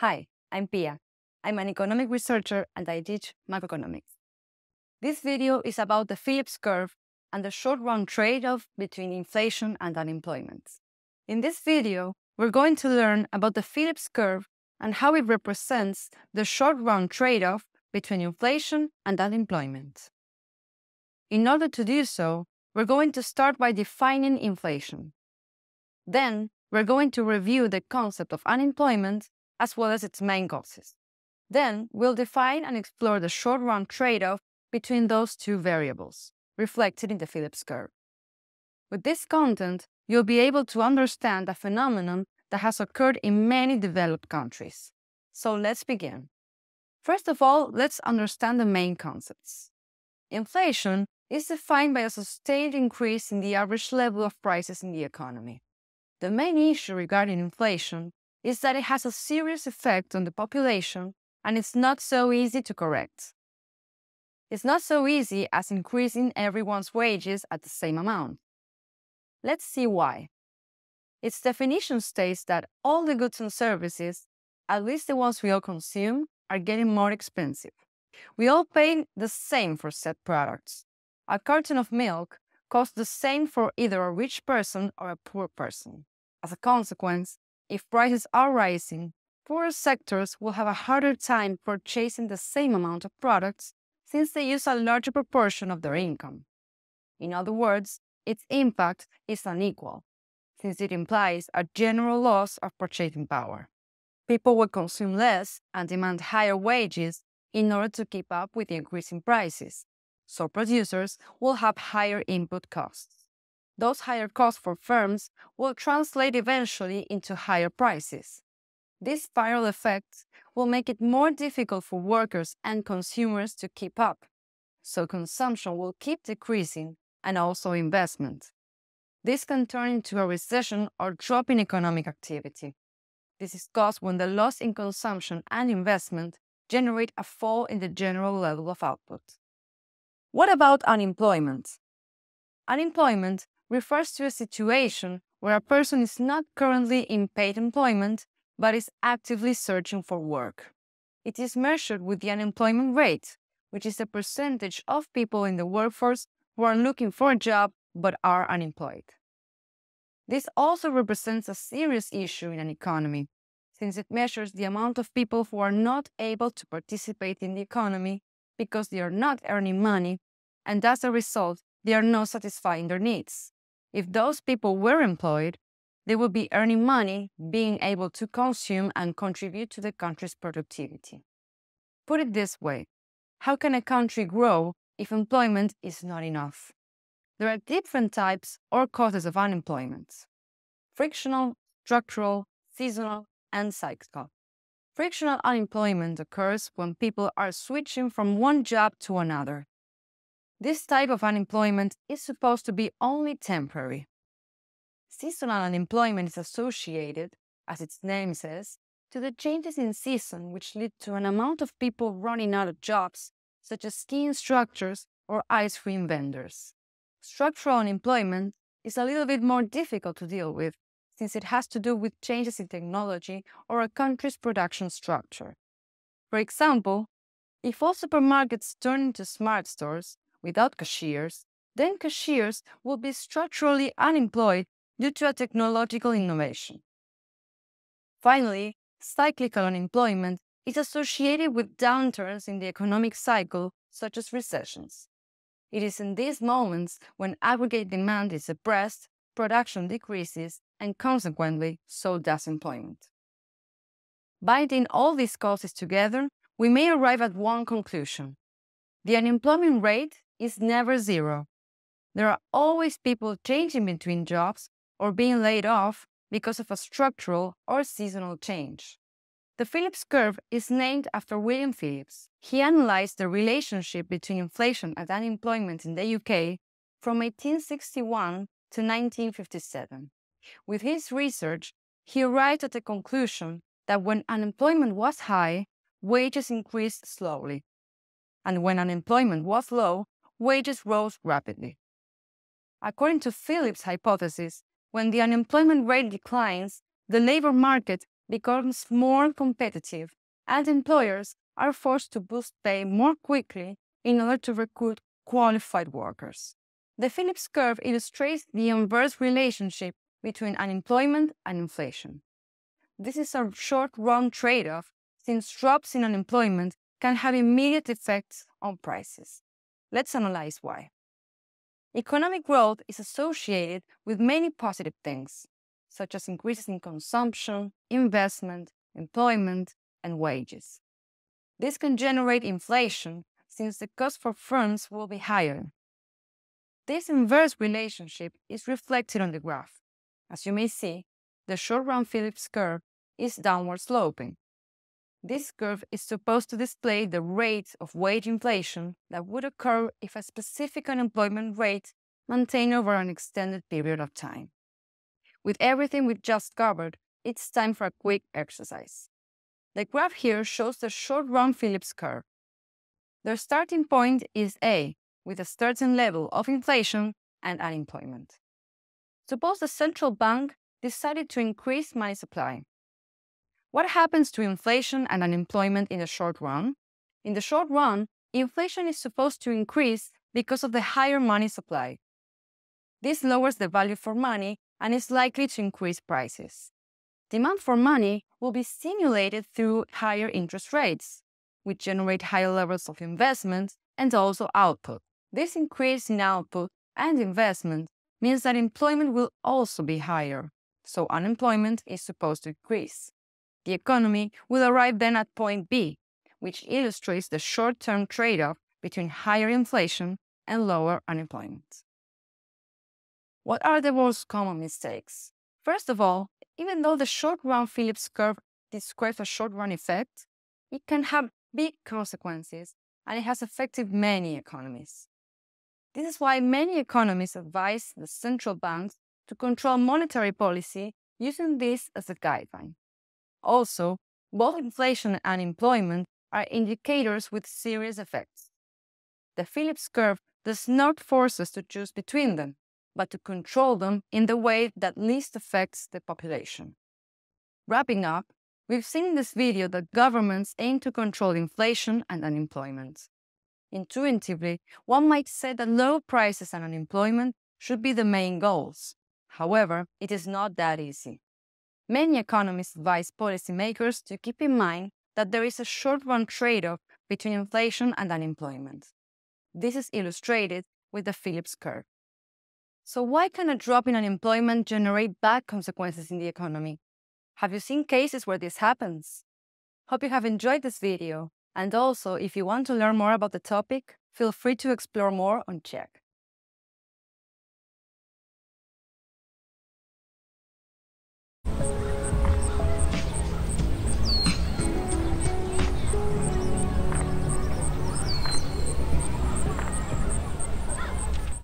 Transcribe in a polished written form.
Hi, I'm Pia. I'm an economic researcher and I teach macroeconomics. This video is about the Phillips curve and the short-run trade-off between inflation and unemployment. In this video, we're going to learn about the Phillips curve and how it represents the short-run trade-off between inflation and unemployment. In order to do so, we're going to start by defining inflation. Then, we're going to review the concept of unemployment as well as its main causes. Then, we'll define and explore the short-run trade-off between those two variables, reflected in the Phillips curve. With this content, you'll be able to understand a phenomenon that has occurred in many developed countries. So let's begin. First of all, let's understand the main concepts. Inflation is defined by a sustained increase in the average level of prices in the economy. The main issue regarding inflation is that it has a serious effect on the population and it's not so easy to correct. It's not so easy as increasing everyone's wages at the same amount. Let's see why. Its definition states that all the goods and services, at least the ones we all consume, are getting more expensive. We all pay the same for said products. A carton of milk costs the same for either a rich person or a poor person. As a consequence, if prices are rising, poorer sectors will have a harder time purchasing the same amount of products since they use a larger proportion of their income. In other words, its impact is unequal, since it implies a general loss of purchasing power. People will consume less and demand higher wages in order to keep up with the increasing prices, so producers will have higher input costs. Those higher costs for firms will translate eventually into higher prices. This spiral effect will make it more difficult for workers and consumers to keep up, so consumption will keep decreasing and also investment. This can turn into a recession or drop in economic activity. This is caused when the loss in consumption and investment generate a fall in the general level of output. What about unemployment? Unemployment refers to a situation where a person is not currently in paid employment but is actively searching for work. It is measured with the unemployment rate, which is the percentage of people in the workforce who are looking for a job but are unemployed. This also represents a serious issue in an economy, since it measures the amount of people who are not able to participate in the economy because they are not earning money, and as a result, they are not satisfying their needs. If those people were employed, they would be earning money, being able to consume and contribute to the country's productivity. Put it this way, how can a country grow if employment is not enough? There are different types or causes of unemployment: frictional, structural, seasonal, and cyclical. Frictional unemployment occurs when people are switching from one job to another. This type of unemployment is supposed to be only temporary. Seasonal unemployment is associated, as its name says, to the changes in season which lead to an amount of people running out of jobs, such as ski instructors or ice cream vendors. Structural unemployment is a little bit more difficult to deal with, since it has to do with changes in technology or a country's production structure. For example, if all supermarkets turn into smart stores without cashiers, then cashiers will be structurally unemployed due to a technological innovation. Finally, cyclical unemployment is associated with downturns in the economic cycle, such as recessions. It is in these moments when aggregate demand is suppressed, production decreases, and consequently, so does employment. Binding all these causes together, we may arrive at one conclusion. The unemployment rate is never zero. There are always people changing between jobs or being laid off because of a structural or seasonal change. The Phillips curve is named after William Phillips. He analyzed the relationship between inflation and unemployment in the UK from 1861 to 1957. With his research, he arrived at the conclusion that when unemployment was high, wages increased slowly, and when unemployment was low, wages rose rapidly. According to Phillips' hypothesis, when the unemployment rate declines, the labor market becomes more competitive, and employers are forced to boost pay more quickly in order to recruit qualified workers. The Phillips curve illustrates the inverse relationship between unemployment and inflation. This is a short-run trade-off, since drops in unemployment can have immediate effects on prices. Let's analyze why. Economic growth is associated with many positive things, such as increases in consumption, investment, employment, and wages. This can generate inflation, since the cost for firms will be higher. This inverse relationship is reflected on the graph. As you may see, the short-run Phillips curve is downward sloping. This curve is supposed to display the rate of wage inflation that would occur if a specific unemployment rate maintained over an extended period of time. With everything we've just covered, it's time for a quick exercise. The graph here shows the short-run Phillips curve. Their starting point is A, with a certain level of inflation and unemployment. Suppose the central bank decided to increase money supply. What happens to inflation and unemployment in the short run? In the short run, inflation is supposed to increase because of the higher money supply. This lowers the value for money and is likely to increase prices. Demand for money will be stimulated through higher interest rates, which generate higher levels of investment and also output. This increase in output and investment means that employment will also be higher, so unemployment is supposed to increase. The economy will arrive then at point B, which illustrates the short-term trade-off between higher inflation and lower unemployment. What are the most common mistakes? First of all, even though the short-run Phillips curve describes a short-run effect, it can have big consequences, and it has affected many economies. This is why many economists advise the central banks to control monetary policy using this as a guideline. Also, both inflation and unemployment are indicators with serious effects. The Phillips curve does not force us to choose between them, but to control them in the way that least affects the population. Wrapping up, we've seen in this video that governments aim to control inflation and unemployment. Intuitively, one might say that low prices and unemployment should be the main goals. However, it is not that easy. Many economists advise policymakers to keep in mind that there is a short-run trade-off between inflation and unemployment. This is illustrated with the Phillips curve. So why can a drop in unemployment generate bad consequences in the economy? Have you seen cases where this happens? Hope you have enjoyed this video, and also if you want to learn more about the topic, feel free to explore more on Chegg.